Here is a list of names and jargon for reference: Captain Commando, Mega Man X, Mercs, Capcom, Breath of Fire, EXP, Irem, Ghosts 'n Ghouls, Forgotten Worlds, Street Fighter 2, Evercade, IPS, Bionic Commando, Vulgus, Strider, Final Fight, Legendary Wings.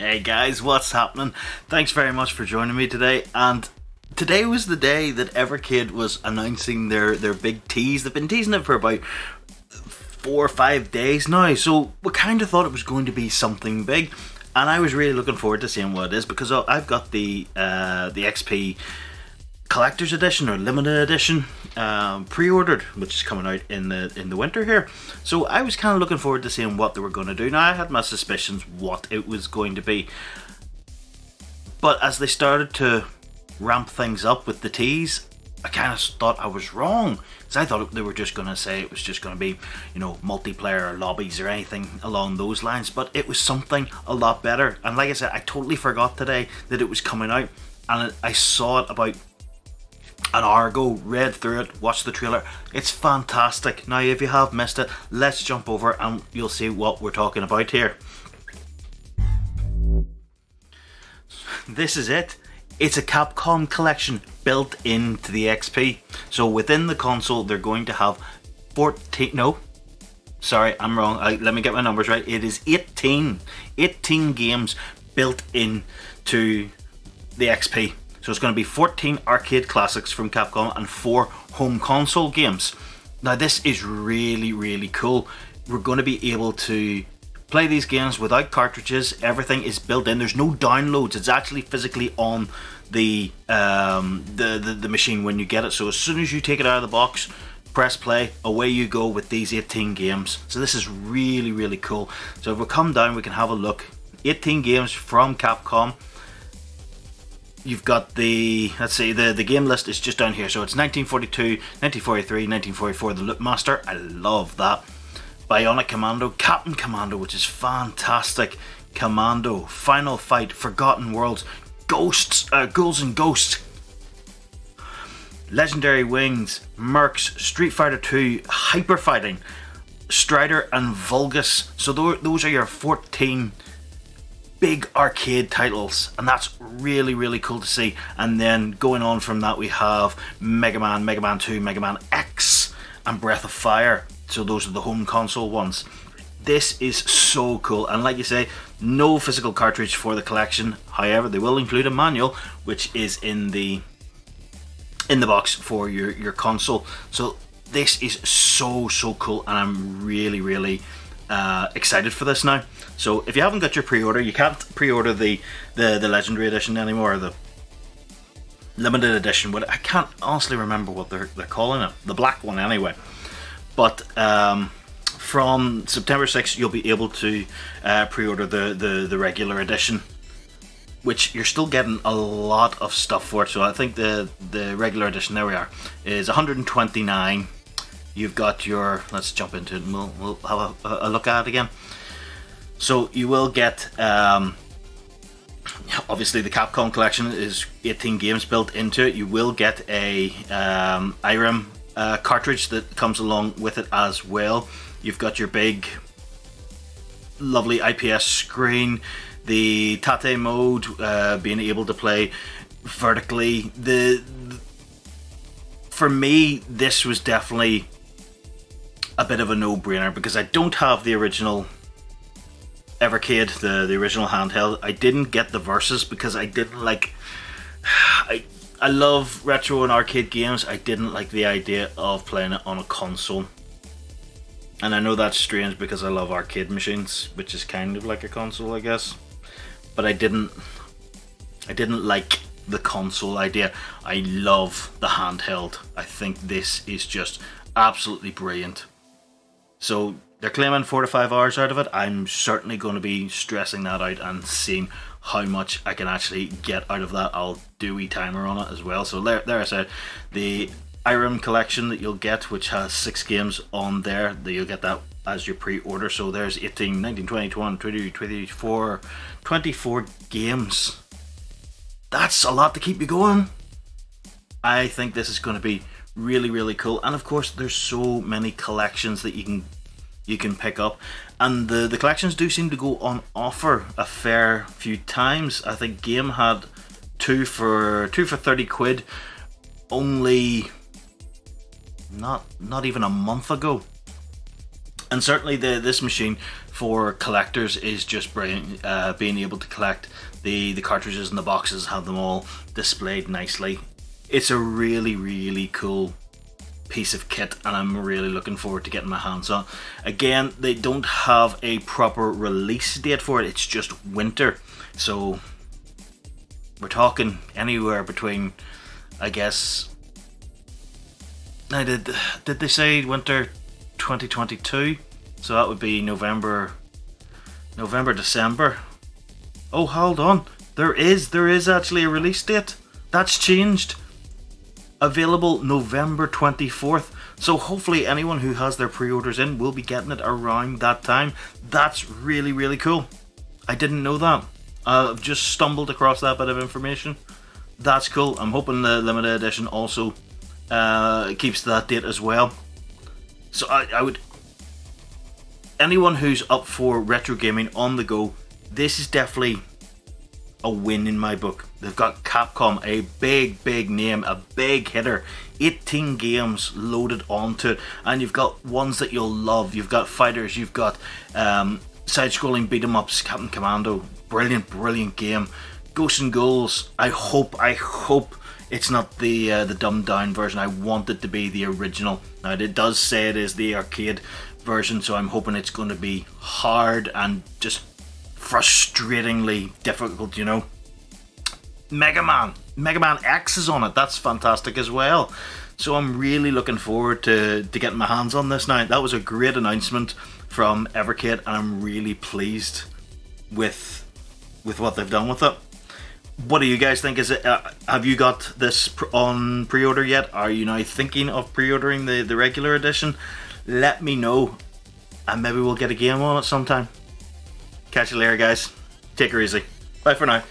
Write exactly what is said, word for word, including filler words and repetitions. Hey guys, what's happening? Thanks very much for joining me today, and today was the day that Evercade was announcing their, their big tease. They've been teasing it for about four or five days now, so we kind of thought it was going to be something big, and I was really looking forward to seeing what it is, because I've got the, uh, the X P Collector's Edition or Limited Edition um, pre-ordered, which is coming out in the in the winter here. So I was kind of looking forward to seeing what they were going to do. Now I had my suspicions what it was going to be, but as they started to ramp things up with the tease, I kind of thought I was wrong, because I thought they were just going to say it was just going to be, you know, multiplayer or lobbies or anything along those lines. But it was something a lot better. And like I said, I totally forgot today that it was coming out, and I saw it about an hour ago, read through it, watched the trailer. It's fantastic. Now if you have missed it, let's jump over and you'll see what we're talking about here. This is it. It's a Capcom collection built into the X P. So within the console they're going to have fourteen, no, sorry, I'm wrong. I, let me get my numbers right. It is eighteen, eighteen games built in to the X P. So it's going to be fourteen arcade classics from Capcom and four home console games. Now this is really, really cool. We're going to be able to play these games without cartridges. Everything is built in. There's no downloads. It's actually physically on the, um, the, the, the machine when you get it. So as soon as you take it out of the box, press play, away you go with these eighteen games. So this is really, really cool. So if we come down, we can have a look. eighteen games from Capcom. You've got the, let's see, the, the game list is just down here. So it's nineteen forty-two, nineteen forty-three, nineteen forty-four, The Loop Master. I love that. Bionic Commando, Captain Commando, which is fantastic. Commando, Final Fight, Forgotten Worlds, Ghosts, uh, Ghouls and Ghosts, Legendary Wings, Mercs, Street Fighter two, Hyper Fighting, Strider and Vulgus. So th those are your fourteen big arcade titles, and that's really, really cool to see. And then going on from that, we have Mega Man, Mega Man two, Mega Man X and Breath of Fire. So those are the home console ones. This is so cool, and like you say, no physical cartridge for the collection. However, they will include a manual, which is in the in the box for your your console. So this is so, so cool, and I'm really, really Uh, excited for this now. So if you haven't got your pre-order, you can't pre-order the, the the Legendary Edition anymore, or the Limited Edition. What I can't honestly remember what they're they're calling it, the black one anyway. But um, from September sixth, you'll be able to uh, pre-order the, the the regular edition, which you're still getting a lot of stuff for. So I think the the regular edition, there we are, is one hundred twenty-nine. You've got your, let's jump into it and we'll, we'll have a, a look at it again. So you will get, um, obviously the Capcom collection is eighteen games built into it. You will get a um, Irem uh, cartridge that comes along with it as well. You've got your big, lovely I P S screen, the Tate mode, uh, being able to play vertically. The, the For me, this was definitely a bit of a no-brainer, because I don't have the original Evercade, the, the original handheld. I didn't get the Versus because I didn't like... I, I love retro and arcade games. I didn't like the idea of playing it on a console. And I know that's strange because I love arcade machines, which is kind of like a console, I guess. But I didn't... I didn't like the console idea. I love the handheld. I think this is just absolutely brilliant. So they're claiming four to five hours out of it. I'm certainly going to be stressing that out and seeing how much I can actually get out of that. I'll do a timer on it as well. So there, there I said, the Irem collection that you'll get, which has six games on there, that you'll get that as your pre-order. So there's eighteen, nineteen, twenty, twenty-one, twenty-two, twenty-four, twenty-four games. That's a lot to keep you going. I think this is going to be really, really cool. And of course, there's so many collections that you can you can pick up, and the the collections do seem to go on offer a fair few times. I think Game had two for two for thirty quid only not not even a month ago. And certainly the this machine for collectors is just brilliant. Uh, being able to collect the, the cartridges and the boxes, have them all displayed nicely. It's a really, really cool piece of kit, and I'm really looking forward to getting my hands on. Again, they don't have a proper release date for it, it's just winter, so we're talking anywhere between, I guess, now did, did they say winter twenty twenty-two? So that would be November, November, December. Oh, hold on, there is, there is actually a release date, that's changed. Available November twenty-fourth, so hopefully anyone who has their pre-orders in will be getting it around that time. That's really, really cool. I didn't know that. I've just stumbled across that bit of information. That's cool. I'm hoping the limited edition also uh, keeps that date as well. So I, I would... anyone who's up for retro gaming on the go, this is definitely a win in my book. They've got Capcom, a big, big name, a big hitter. eighteen games loaded onto it, and you've got ones that you'll love. You've got fighters, you've got um, side-scrolling beat-em-ups, Captain Commando. Brilliant, brilliant game. Ghosts 'n Ghouls. I hope, I hope it's not the uh, the dumbed-down version. I want it to be the original. Now, it does say it is the arcade version, so I'm hoping it's going to be hard and just frustratingly difficult, you know. Mega Man, Mega Man X is on it. That's fantastic as well. So I'm really looking forward to, to getting my hands on this now. That was a great announcement from Evercade, and I'm really pleased with with what they've done with it. What do you guys think? Is it? Uh, have you got this pr on pre-order yet? Are you now thinking of pre-ordering the, the regular edition? Let me know, and maybe we'll get a game on it sometime. Catch you later, guys. Take her easy. Bye for now.